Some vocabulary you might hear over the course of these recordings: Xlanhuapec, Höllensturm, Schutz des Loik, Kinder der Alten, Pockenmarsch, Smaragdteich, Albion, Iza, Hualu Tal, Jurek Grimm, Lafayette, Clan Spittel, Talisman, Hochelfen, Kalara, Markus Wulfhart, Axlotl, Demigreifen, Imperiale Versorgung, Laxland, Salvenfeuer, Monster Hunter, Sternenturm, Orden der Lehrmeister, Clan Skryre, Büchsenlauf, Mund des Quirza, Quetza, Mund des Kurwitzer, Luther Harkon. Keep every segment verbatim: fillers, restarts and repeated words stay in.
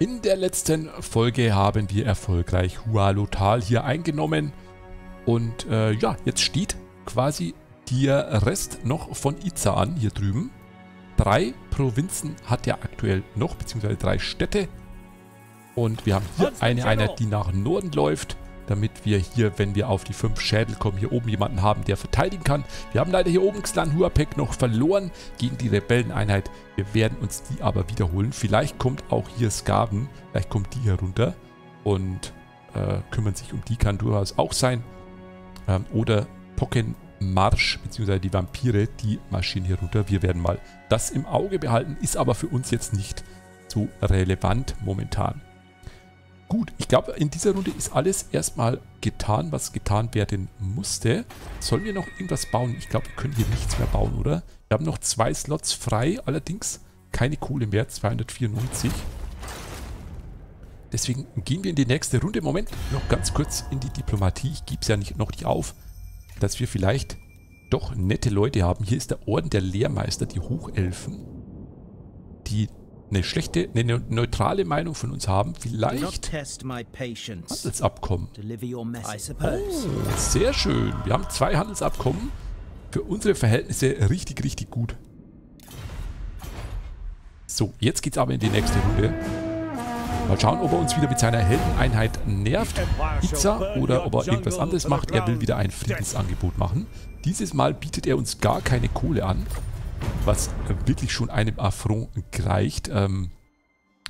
In der letzten Folge haben wir erfolgreich Hualu Tal hier eingenommen. Und äh, ja, jetzt steht quasi der Rest noch von Iza an, hier drüben. Drei Provinzen hat er aktuell noch, beziehungsweise drei Städte. Und wir haben hier eine Einheit, die nach Norden läuft, damit wir hier, wenn wir auf die fünf Schädel kommen, hier oben jemanden haben, der verteidigen kann. Wir haben leider hier oben Xlanhuapec noch verloren gegen die Rebelleneinheit. Wir werden uns die aber wiederholen. Vielleicht kommt auch hier Skaven, vielleicht kommt die hier runter und äh, kümmern sich um die, kann durchaus auch sein. Ähm, oder Pockenmarsch, beziehungsweise die Vampire, die marschieren hier runter. Wir werden mal das im Auge behalten, ist aber für uns jetzt nicht so relevant momentan. Gut, ich glaube, in dieser Runde ist alles erstmal getan, was getan werden musste. Sollen wir noch irgendwas bauen? Ich glaube, wir können hier nichts mehr bauen, oder? Wir haben noch zwei Slots frei, allerdings keine Kohle mehr, zweihundertvierundneunzig. Deswegen gehen wir in die nächste Runde. Moment, noch ganz kurz in die Diplomatie. Ich gebe es ja nicht, noch nicht auf, dass wir vielleicht doch nette Leute haben. Hier ist der Orden der Lehrmeister, die Hochelfen, die eine schlechte, eine neutrale Meinung von uns haben. Vielleicht Handelsabkommen. Oh, sehr schön. Wir haben zwei Handelsabkommen. Für unsere Verhältnisse richtig, richtig gut. So, jetzt geht's aber in die nächste Runde. Mal schauen, ob er uns wieder mit seiner Heldeneinheit nervt, Iza, oder ob er irgendwas anderes macht. Er will wieder ein Friedensangebot machen. Dieses Mal bietet er uns gar keine Kohle an, was wirklich schon einem Affront gleicht. Ähm,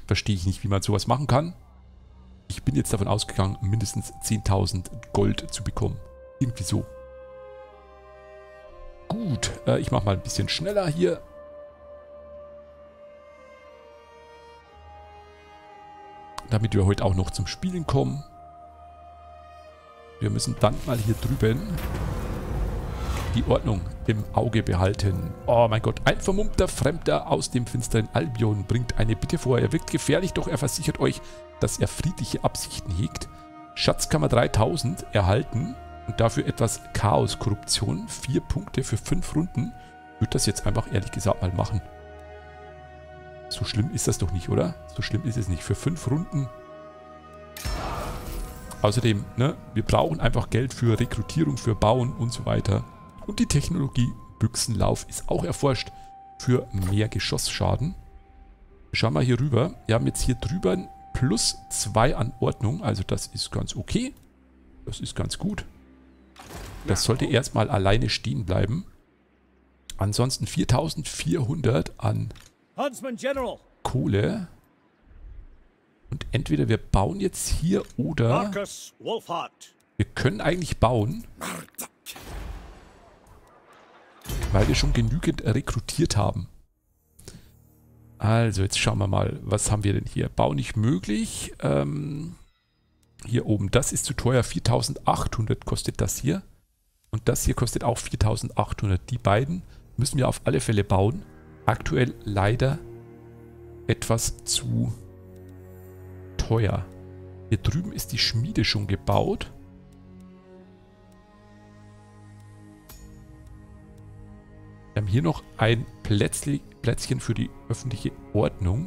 verstehe ich nicht, wie man sowas machen kann. Ich bin jetzt davon ausgegangen, mindestens zehntausend Gold zu bekommen. Irgendwie so. Gut, äh, ich mache mal ein bisschen schneller hier. Damit wir heute auch noch zum Spielen kommen. Wir müssen dann mal hier drüben die Ordnung im Auge behalten. Oh mein Gott, ein vermummter Fremder aus dem finsteren Albion bringt eine Bitte vor. Er wirkt gefährlich, doch er versichert euch, dass er friedliche Absichten hegt. Schatzkammer dreitausend erhalten und dafür etwas Chaos-Korruption. Vier Punkte für fünf Runden. Ich würde das jetzt einfach ehrlich gesagt mal machen. So schlimm ist das doch nicht, oder? So schlimm ist es nicht. Für fünf Runden. Außerdem, ne, wir brauchen einfach Geld für Rekrutierung, für Bauen und so weiter. Und die Technologie Büchsenlauf ist auch erforscht für mehr Geschossschaden. Schauen wir hier rüber. Wir haben jetzt hier drüber plus zwei an Ordnung. Also das ist ganz okay. Das ist ganz gut. Das sollte erstmal alleine stehen bleiben. Ansonsten viertausendvierhundert an Kohle. Und entweder wir bauen jetzt hier oder wir können eigentlich bauen, weil wir schon genügend rekrutiert haben. Also jetzt schauen wir mal, was haben wir denn hier? Bau nicht möglich. Ähm, hier oben, das ist zu teuer. viertausendachthundert kostet das hier. Und das hier kostet auch viertausendachthundert. Die beiden müssen wir auf alle Fälle bauen. Aktuell leider etwas zu teuer. Hier drüben ist die Schmiede schon gebaut. Wir haben hier noch ein Plätzchen für die öffentliche Ordnung.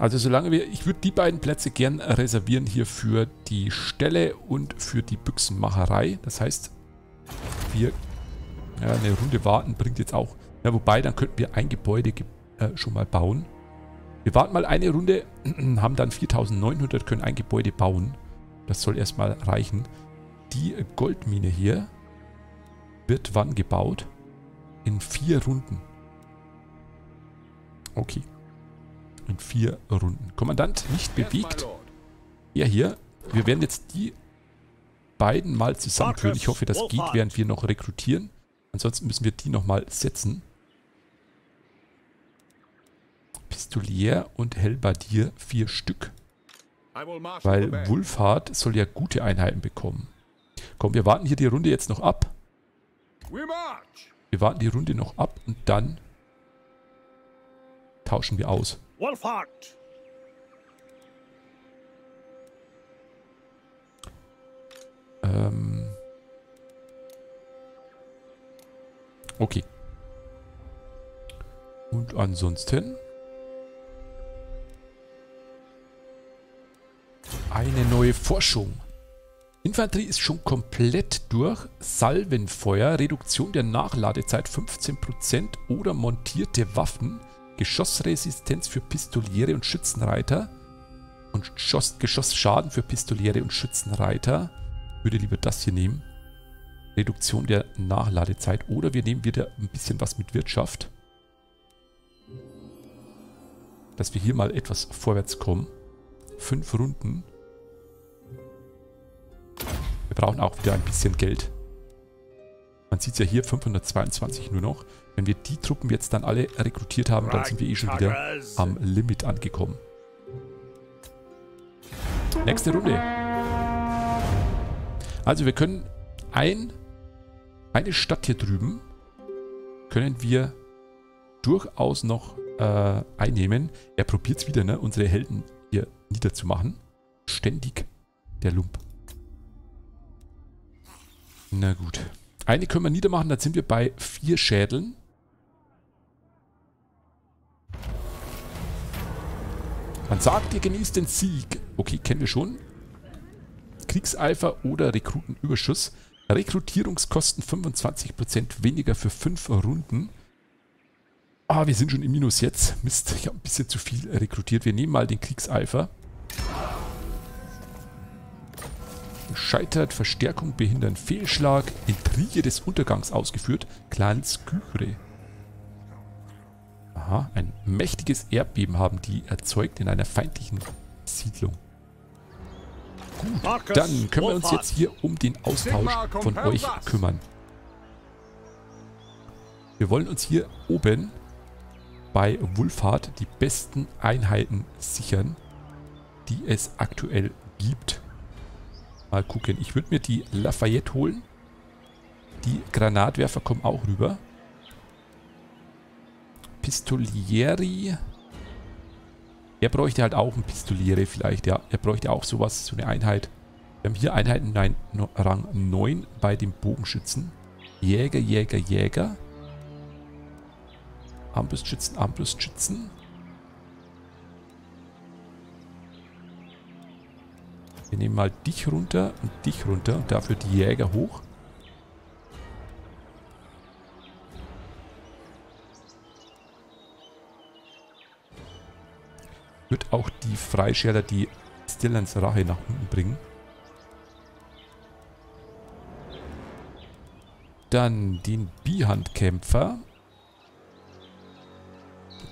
Also solange wir... Ich würde die beiden Plätze gern reservieren hier für die Ställe und für die Büchsenmacherei. Das heißt, wir... Ja, eine Runde warten bringt jetzt auch... Ja, wobei, dann könnten wir ein Gebäude ge äh, schon mal bauen. Wir warten mal eine Runde, haben dann viertausendneunhundert, können ein Gebäude bauen. Das soll erstmal reichen. Die Goldmine hier... Wird wann gebaut? In vier Runden. Okay. In vier Runden. Kommandant nicht bewegt. Ja, hier. Wir werden jetzt die beiden mal zusammenführen. Ich hoffe, das geht, während wir noch rekrutieren. Ansonsten müssen wir die nochmal setzen. Pistolier und Halberdier, vier Stück. Weil Wulfhart soll ja gute Einheiten bekommen. Komm, wir warten hier die Runde jetzt noch ab. Wir warten die Runde noch ab und dann tauschen wir aus. Ähm okay. Und ansonsten eine neue Forschung. Infanterie ist schon komplett durch. Salvenfeuer, Reduktion der Nachladezeit fünfzehn Prozent oder montierte Waffen. Geschossresistenz für Pistoliere und Schützenreiter. Und Geschossschaden für Pistoliere und Schützenreiter. Ich würde lieber das hier nehmen. Reduktion der Nachladezeit. Oder wir nehmen wieder ein bisschen was mit Wirtschaft. Dass wir hier mal etwas vorwärts kommen. Fünf Runden. Wir brauchen auch wieder ein bisschen Geld. Man sieht es ja hier, fünfhundertzweiundzwanzig nur noch. Wenn wir die Truppen jetzt dann alle rekrutiert haben, dann sind wir eh schon wieder am Limit angekommen. Nächste Runde. Also wir können ein, eine Stadt hier drüben können wir durchaus noch äh, einnehmen. Er probiert es wieder, ne, unsere Helden hier niederzumachen. Ständig der Lump. Na gut. Eine können wir niedermachen, dann sind wir bei vier Schädeln. Man sagt, ihr genießt den Sieg. Okay, kennen wir schon. Kriegseifer oder Rekrutenüberschuss. Rekrutierungskosten fünfundzwanzig Prozent weniger für fünf Runden. Ah, wir sind schon im Minus jetzt. Mist, ich habe ein bisschen zu viel rekrutiert. Wir nehmen mal den Kriegseifer. Scheitert, Verstärkung behindern, Fehlschlag, Intrige des Untergangs ausgeführt, Clan Skryre. Aha, ein mächtiges Erdbeben haben die erzeugt in einer feindlichen Siedlung. Gut, dann können wir uns jetzt hier um den Austausch von euch kümmern. Wir wollen uns hier oben bei Wulfhart die besten Einheiten sichern, die es aktuell gibt. Mal gucken. Ich würde mir die Lafayette holen. Die Granatwerfer kommen auch rüber. Pistolieri. Er bräuchte halt auch ein Pistoliere vielleicht. Ja, er bräuchte auch sowas, so eine Einheit. Wir haben hier Einheiten nein, no, Rang neun bei dem Bogenschützen. Jäger, Jäger, Jäger. Armbrustschützen, Armbrustschützen. Wir nehmen mal dich runter und dich runter und dafür die Jäger hoch. Wird auch die Freischärler die Stillans Rache nach unten bringen. Dann den Bihandkämpfer.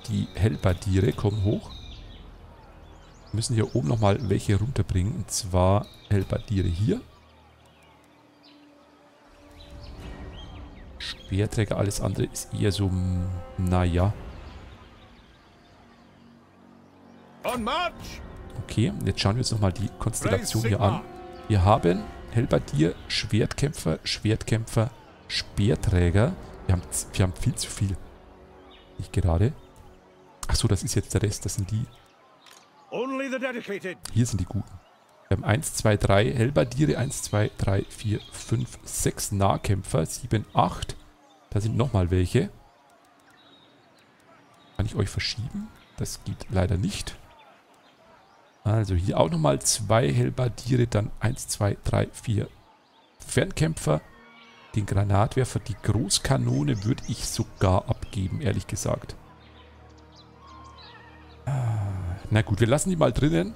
Die Helbardiere kommen hoch. Wir müssen hier oben nochmal welche runterbringen. Und zwar Helbardiere hier. Speerträger, alles andere ist eher so, naja. Okay, jetzt schauen wir uns nochmal die Konstellation hier an. Wir haben Helbardier, Schwertkämpfer, Schwertkämpfer, Speerträger. Wir haben, wir haben viel zu viel. Nicht gerade. Achso, das ist jetzt der Rest. Das sind die. Hier sind die guten. Wir haben eins, zwei, drei Helbardiere, eins, zwei, drei, vier, fünf, sechs Nahkämpfer, sieben, acht. Da sind nochmal welche. Kann ich euch verschieben? Das geht leider nicht. Also hier auch nochmal zwei Helbardiere, dann eins, zwei, drei, vier Fernkämpfer. Den Granatwerfer, die Großkanone würde ich sogar abgeben, ehrlich gesagt. Na gut, wir lassen die mal drinnen.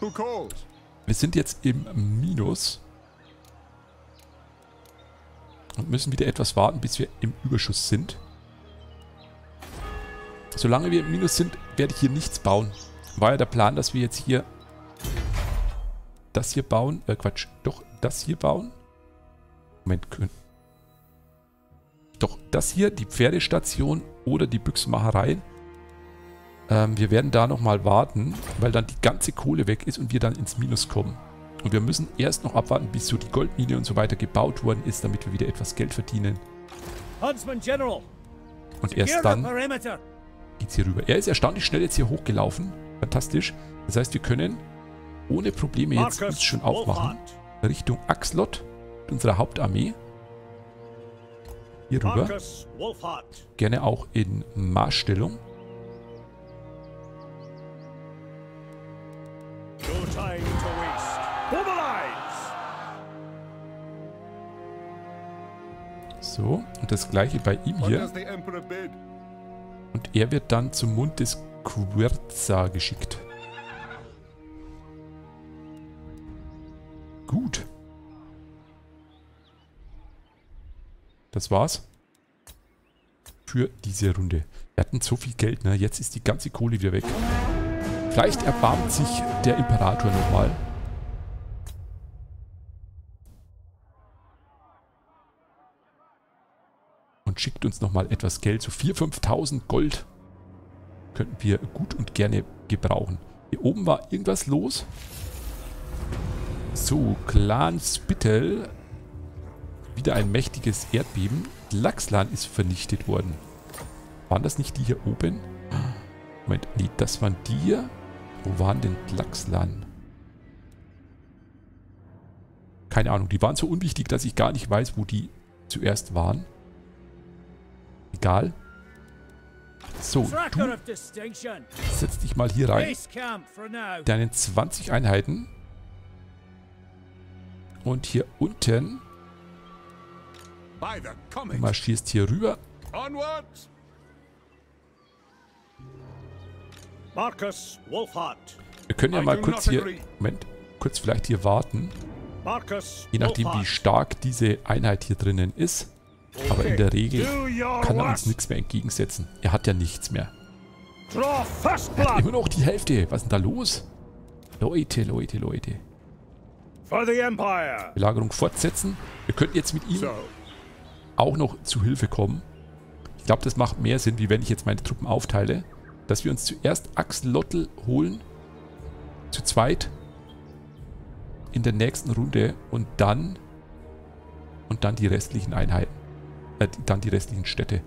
Wir sind jetzt im Minus. Und müssen wieder etwas warten, bis wir im Überschuss sind. Solange wir im Minus sind, werde ich hier nichts bauen. War ja der Plan, dass wir jetzt hier das hier bauen. Äh, Quatsch. Doch, das hier bauen. Moment. Doch, das hier, die Pferdestation oder die Büchsenmacherei. Wir werden da nochmal warten, weil dann die ganze Kohle weg ist und wir dann ins Minus kommen. Und wir müssen erst noch abwarten, bis so die Goldmine und so weiter gebaut worden ist, damit wir wieder etwas Geld verdienen. Und erst dann geht's hier rüber. Er ist erstaunlich schnell jetzt hier hochgelaufen. Fantastisch. Das heißt, wir können ohne Probleme jetzt uns schon aufmachen. Richtung Axlotl, unserer Hauptarmee. Hier rüber. Gerne auch in Marschstellung. So, und das gleiche bei ihm hier. Und er wird dann zum Mund des Quirza geschickt. Gut. Das war's. Für diese Runde. Wir hatten so viel Geld, ne? Jetzt ist die ganze Kohle wieder weg. Vielleicht erbarmt sich der Imperator nochmal. Und schickt uns nochmal etwas Geld. So viertausend, fünftausend Gold könnten wir gut und gerne gebrauchen. Hier oben war irgendwas los. So, Clan Spittel. Wieder ein mächtiges Erdbeben. Laxland ist vernichtet worden. Waren das nicht die hier oben? Moment, nee, das waren die hier. Wo waren denn Laxland? Keine Ahnung, die waren so unwichtig, dass ich gar nicht weiß, wo die zuerst waren. Egal. So, du setz dich mal hier rein. Deinen zwanzig Einheiten. Und hier unten du marschierst hier rüber. Markus Wulfhart. Wir können ja mal kurz hier, Moment, kurz vielleicht hier warten. Je nachdem, wie stark diese Einheit hier drinnen ist. Aber in der Regel kann er uns nichts mehr entgegensetzen. Er hat ja nichts mehr. Er hat immer noch die Hälfte. Was ist denn da los? Leute, Leute, Leute. Belagerung fortsetzen. Wir könnten jetzt mit ihm auch noch zu Hilfe kommen. Ich glaube, das macht mehr Sinn, wie wenn ich jetzt meine Truppen aufteile. Dass wir uns zuerst Axlotl holen. Zu zweit. In der nächsten Runde. Und dann... Und dann die restlichen Einheiten. Äh, dann die restlichen Städte.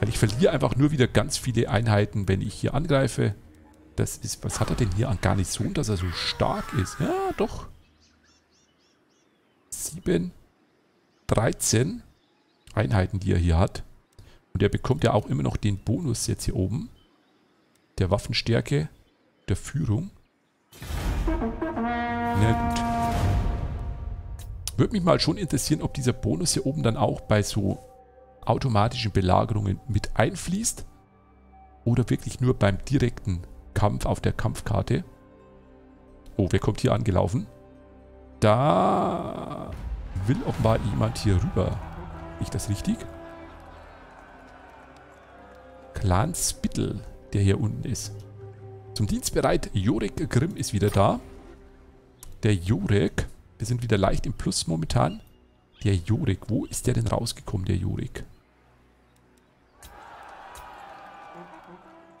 Weil ich verliere einfach nur wieder ganz viele Einheiten, wenn ich hier angreife. Das ist... Was hat er denn hier an Garnison, dass er so stark ist? Ja, doch. sieben, dreizehn Einheiten, die er hier hat. Und er bekommt ja auch immer noch den Bonus jetzt hier oben. Der Waffenstärke, der Führung. Na gut. Würde mich mal schon interessieren, ob dieser Bonus hier oben dann auch bei so automatischen Belagerungen mit einfließt oder wirklich nur beim direkten Kampf auf der Kampfkarte. Oh, wer kommt hier angelaufen? Da will offenbar jemand hier rüber. Ist das richtig? Clan Spittel, der hier unten ist. Zum Dienstbereit, Jurek Grimm ist wieder da. Der Jurek. Wir sind wieder leicht im Plus momentan. Der Jurek. Wo ist der denn rausgekommen, der Jurek?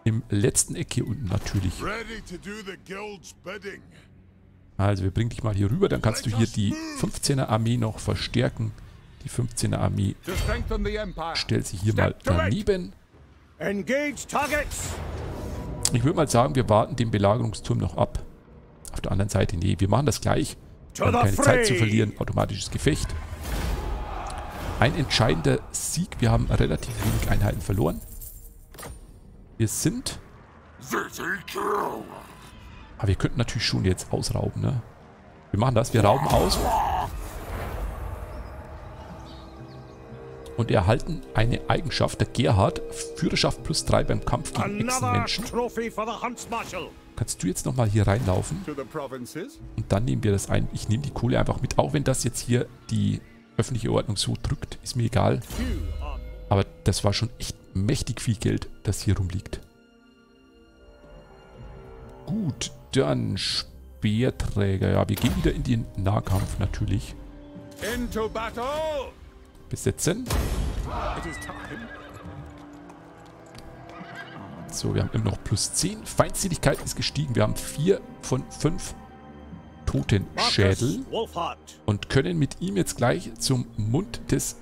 Im letzten Eck hier unten natürlich. Also wir bringen dich mal hier rüber. Dann kannst du hier die fünfzehner Armee noch verstärken. Die fünfzehner Armee stellt sich hier mal daneben. Ich würde mal sagen, wir warten den Belagerungsturm noch ab. Auf der anderen Seite, nee, wir machen das gleich. Wir haben keine Zeit zu verlieren. Automatisches Gefecht. Ein entscheidender Sieg. Wir haben relativ wenig Einheiten verloren. Wir sind... Aber wir könnten natürlich schon jetzt ausrauben, ne? Wir machen das. Wir rauben aus. Und erhalten eine Eigenschaft, der Gerhard. Führerschaft plus drei beim Kampf gegen Echsenmenschen. Kannst du jetzt nochmal hier reinlaufen? Und dann nehmen wir das ein. Ich nehme die Kohle einfach mit. Auch wenn das jetzt hier die öffentliche Ordnung so drückt, ist mir egal. Aber das war schon echt mächtig viel Geld, das hier rumliegt. Gut, dann Speerträger. Ja, wir gehen wieder in den Nahkampf natürlich. Besetzen. So, wir haben immer noch plus zehn. Feindseligkeit ist gestiegen. Wir haben vier von fünf Totenschädel. Und können mit ihm jetzt gleich zum Mund des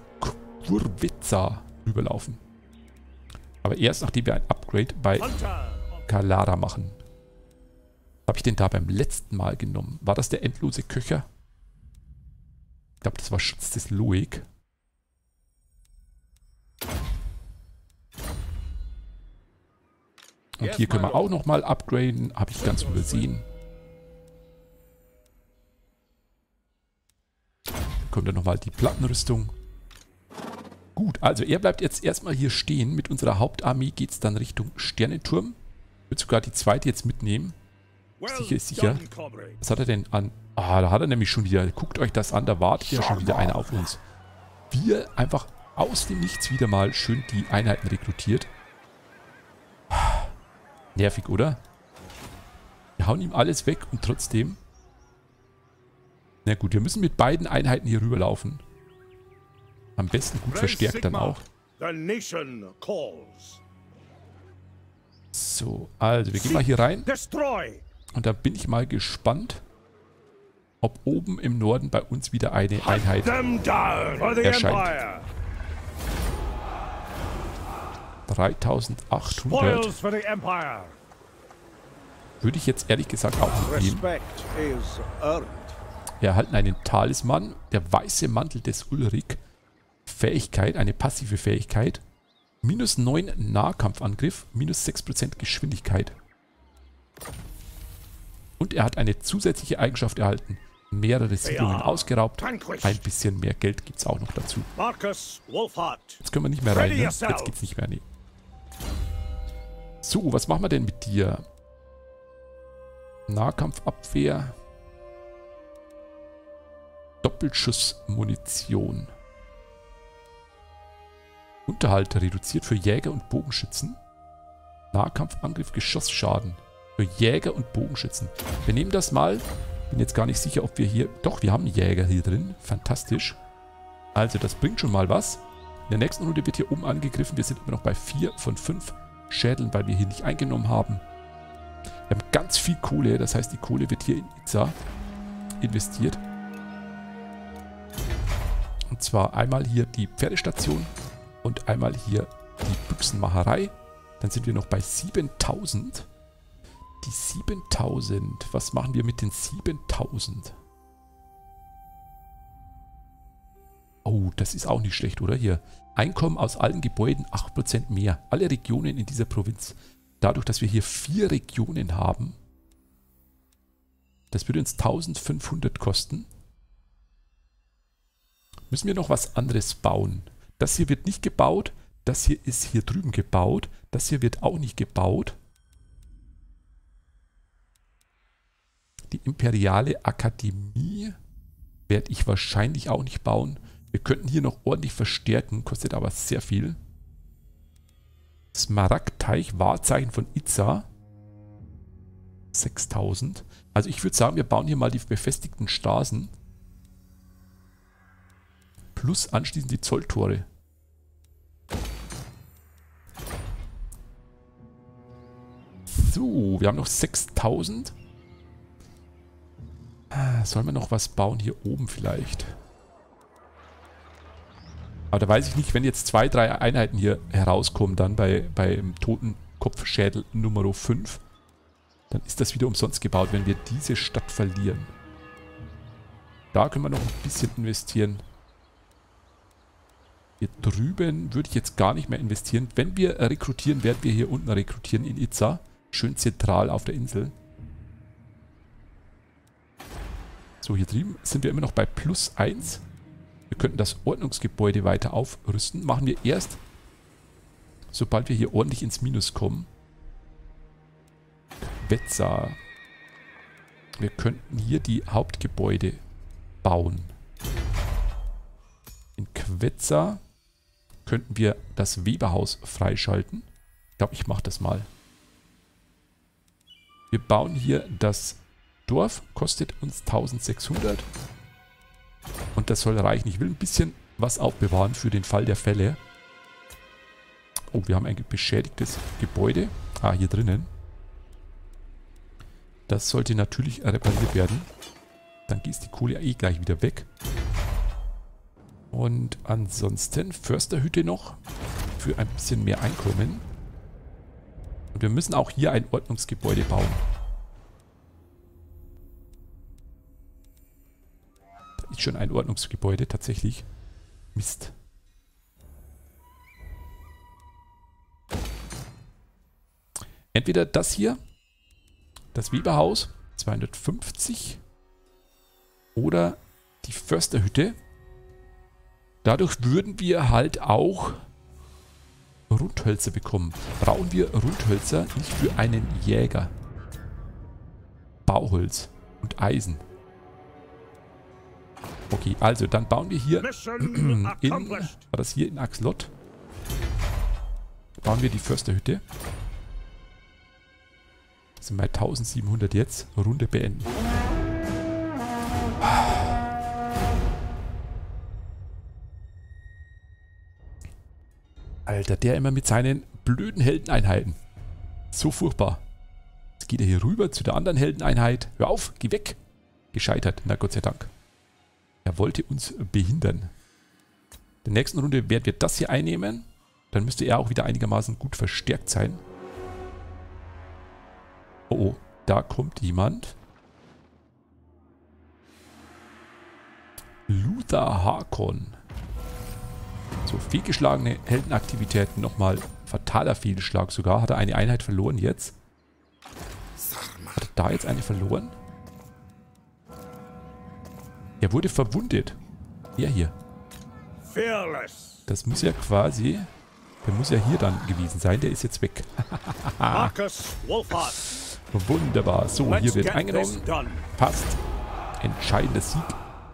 Kurwitzer rüberlaufen. Aber erst nachdem wir ein Upgrade bei Kalara machen. Was habe ich denn da beim letzten Mal genommen? War das der endlose Köcher? Ich glaube, das war Schutz des Loik. Und hier können wir auch nochmal upgraden. Habe ich ganz übersehen. kommt dann nochmal die Plattenrüstung. Gut, also er bleibt jetzt erstmal hier stehen. Mit unserer Hauptarmee geht es dann Richtung Sternenturm. Ich würde sogar die zweite jetzt mitnehmen. Sicher ist sicher. Was hat er denn an? Ah, da hat er nämlich schon wieder. Guckt euch das an, da wartet ja schon wieder einer auf uns. Wir einfach aus dem Nichts wieder mal schön die Einheiten rekrutiert. Nervig, oder? Wir hauen ihm alles weg und trotzdem... Na gut, wir müssen mit beiden Einheiten hier rüberlaufen. Am besten gut verstärkt dann auch. So, also wir gehen mal hier rein. Und da bin ich mal gespannt, ob oben im Norden bei uns wieder eine Einheit erscheint. dreitausendachthundert. Würde ich jetzt ehrlich gesagt auch mitnehmen. Wir erhalten einen Talisman, der weiße Mantel des Ulrik. Fähigkeit, eine passive Fähigkeit. Minus neun Nahkampfangriff, minus sechs Prozent Geschwindigkeit. Und er hat eine zusätzliche Eigenschaft erhalten. Mehrere Siedlungen ausgeraubt. Ein bisschen mehr Geld gibt es auch noch dazu. Jetzt können wir nicht mehr rein. Ne? Jetzt geht's nicht mehr rein. So, was machen wir denn mit dir? Nahkampfabwehr. Doppelschussmunition. Unterhalt reduziert für Jäger und Bogenschützen. Nahkampfangriff, Geschossschaden. Für Jäger und Bogenschützen. Wir nehmen das mal. Bin jetzt gar nicht sicher, ob wir hier... Doch, wir haben Jäger hier drin. Fantastisch. Also, das bringt schon mal was. In der nächsten Runde wird hier oben angegriffen. Wir sind immer noch bei vier von fünf Schädeln, weil wir hier nicht eingenommen haben. Wir haben ganz viel Kohle. Das heißt, die Kohle wird hier in Iza investiert. Und zwar einmal hier die Pferdestation. Und einmal hier die Büchsenmacherei. Dann sind wir noch bei siebentausend. Die siebentausend. Was machen wir mit den siebentausend? Oh, das ist auch nicht schlecht, oder? Hier. Einkommen aus allen Gebäuden acht Prozent mehr. Alle Regionen in dieser Provinz. Dadurch, dass wir hier vier Regionen haben. Das würde uns eintausendfünfhundert kosten. Müssen wir noch was anderes bauen? Das hier wird nicht gebaut. Das hier ist hier drüben gebaut. Das hier wird auch nicht gebaut. Die Imperiale Akademie werde ich wahrscheinlich auch nicht bauen. Wir könnten hier noch ordentlich verstärken, kostet aber sehr viel. Smaragdteich, Wahrzeichen von Iza. sechstausend. Also ich würde sagen, wir bauen hier mal die befestigten Straßen. Plus anschließend die Zolltore. So, wir haben noch sechstausend. Sollen wir noch was bauen hier oben vielleicht? Aber da weiß ich nicht, wenn jetzt zwei, drei Einheiten hier herauskommen, dann bei, beim Totenkopfschädel Nummer fünf, dann ist das wieder umsonst gebaut, wenn wir diese Stadt verlieren. Da können wir noch ein bisschen investieren. Hier drüben würde ich jetzt gar nicht mehr investieren. Wenn wir rekrutieren, werden wir hier unten rekrutieren in Iza. Schön zentral auf der Insel. So, hier drüben sind wir immer noch bei plus eins. Wir könnten das Ordnungsgebäude weiter aufrüsten. Machen wir erst, sobald wir hier ordentlich ins Minus kommen. Quetza. Wir könnten hier die Hauptgebäude bauen. In Quetza könnten wir das Weberhaus freischalten. Ich glaube, ich mache das mal. Wir bauen hier das Dorf, kostet uns eintausendsechshundert. Und das soll reichen. Ich will ein bisschen was aufbewahren für den Fall der Fälle. Oh, wir haben ein beschädigtes Gebäude. Ah, hier drinnen. Das sollte natürlich repariert werden. Dann geht die Kohle eh gleich wieder weg. Und ansonsten Försterhütte noch für ein bisschen mehr Einkommen. Und wir müssen auch hier ein Ordnungsgebäude bauen. Da ist schon ein Ordnungsgebäude tatsächlich. Mist. Entweder das hier, das Weberhaus, zweihundertfünfzig, oder die Försterhütte. Dadurch würden wir halt auch Rundhölzer bekommen. Brauchen wir Rundhölzer nicht für einen Jäger. Bauholz und Eisen. Okay, also dann bauen wir hier in, war das hier in Axlotl? Bauen wir die Försterhütte. Das sind bei tausendsiebenhundert jetzt. Runde beenden. Alter, der immer mit seinen blöden Heldeneinheiten. So furchtbar. Jetzt geht er hier rüber zu der anderen Heldeneinheit. Hör auf, geh weg. Gescheitert, na Gott sei Dank. Er wollte uns behindern. In der nächsten Runde werden wir das hier einnehmen. Dann müsste er auch wieder einigermaßen gut verstärkt sein. Oh, oh, da kommt jemand. Luther Harkon. So, fehlgeschlagene Heldenaktivitäten nochmal. Fataler Fehlschlag sogar. Hat er eine Einheit verloren jetzt? Hat er da jetzt eine verloren? Er wurde verwundet. Er hier. Das muss ja quasi... Der muss ja hier dann gewesen sein. Der ist jetzt weg. Markus Wulfhart. Wunderbar. So, Let's hier wird eingenommen. Passt. Entscheidender Sieg.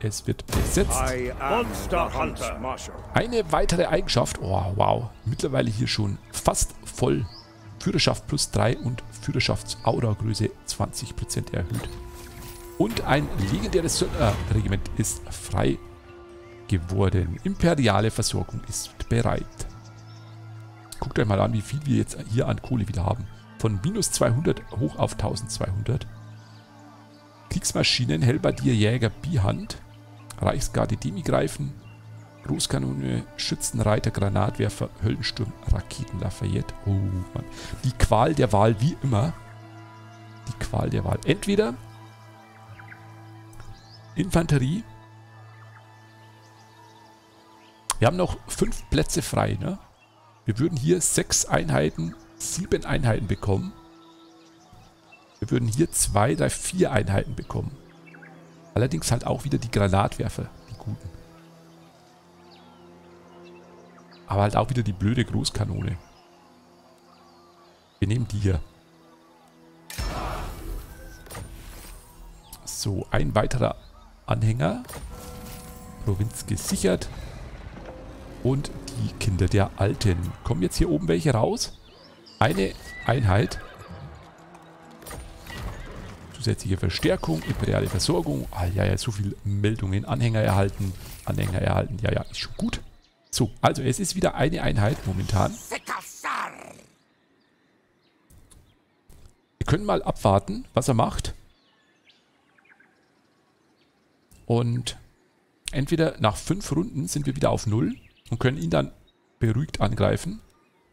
Es wird besetzt. Monster Hunter. Eine weitere Eigenschaft. Oh, wow. Mittlerweile hier schon fast voll. Führerschaft plus drei und Führerschafts-Aura-Größe zwanzig Prozent erhöht. Und ein legendäres Söldnerregiment ist frei geworden. Imperiale Versorgung ist bereit. Guckt euch mal an, wie viel wir jetzt hier an Kohle wieder haben. Von minus zweihundert hoch auf zwölfhundert. Kriegsmaschinen, Halberdierjäger, Bihand, Reichsgarde, Demigreifen, Großkanone, Schützenreiter, Granatwerfer, Höllensturm, Raketen, Lafayette. Oh Mann. Die Qual der Wahl, wie immer. Die Qual der Wahl. Entweder Infanterie. Wir haben noch fünf Plätze frei, ne? Wir würden hier sechs Einheiten, sieben Einheiten bekommen. Wir würden hier zwei, drei, vier Einheiten bekommen. Allerdings halt auch wieder die Granatwerfer, die guten. Aber halt auch wieder die blöde Großkanone. Wir nehmen die hier. So, ein weiterer Anhänger. Provinz gesichert. Und die Kinder der Alten. Kommen jetzt hier oben welche raus? Eine Einheit. Zusätzliche Verstärkung, imperiale Versorgung. Ah ja, ja, so viele Meldungen. Anhänger erhalten, Anhänger erhalten. Ja, ja, ist schon gut. So, also es ist wieder eine Einheit momentan. Wir können mal abwarten, was er macht. Und entweder nach fünf Runden sind wir wieder auf null. Und können ihn dann beruhigt angreifen.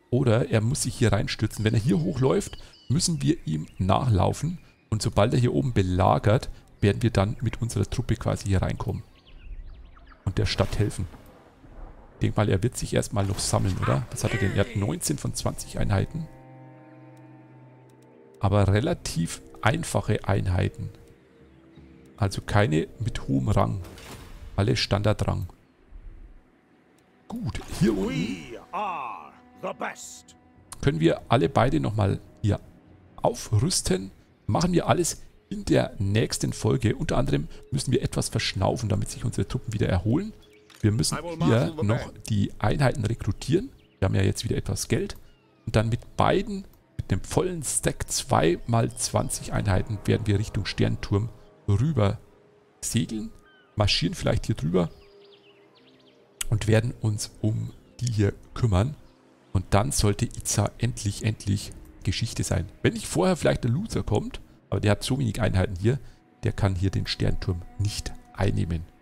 Oder er muss sich hier reinstürzen. Wenn er hier hochläuft, müssen wir ihm nachlaufen. Und sobald er hier oben belagert, werden wir dann mit unserer Truppe quasi hier reinkommen. Und der Stadt helfen. Ich denke mal, er wird sich erstmal noch sammeln, oder? Was hat er denn? Er hat neunzehn von zwanzig Einheiten. Aber relativ einfache Einheiten. Also keine mit hohem Rang. Alle Standardrang. Gut, hier unten können wir alle beide nochmal hier aufrüsten. Machen wir alles in der nächsten Folge. Unter anderem müssen wir etwas verschnaufen, damit sich unsere Truppen wieder erholen. Wir müssen hier noch die Einheiten rekrutieren. Wir haben ja jetzt wieder etwas Geld. Und dann mit beiden, mit dem vollen Stack zwei mal zwanzig Einheiten, werden wir Richtung Sternenturm rüber segeln. Marschieren vielleicht hier drüber. Und werden uns um die hier kümmern. Und dann sollte Iza endlich, endlich Geschichte sein. Wenn nicht vorher vielleicht der Luther kommt, aber der hat so wenig Einheiten hier, der kann hier den Sternenturm nicht einnehmen.